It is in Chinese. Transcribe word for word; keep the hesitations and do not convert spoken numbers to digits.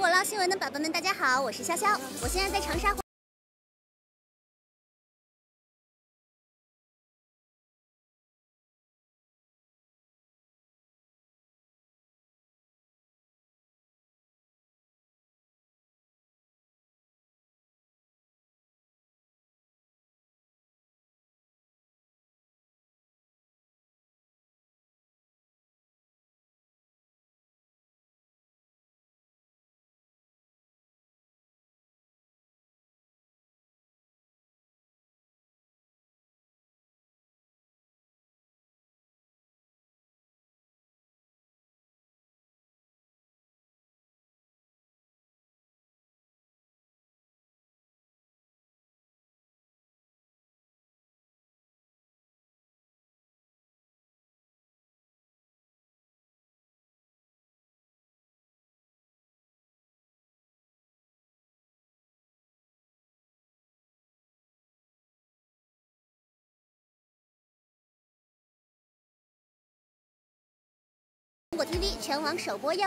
中国捞新闻的宝宝们，大家好，我是潇潇，我现在在长沙。苹果 T V 全网首播哟。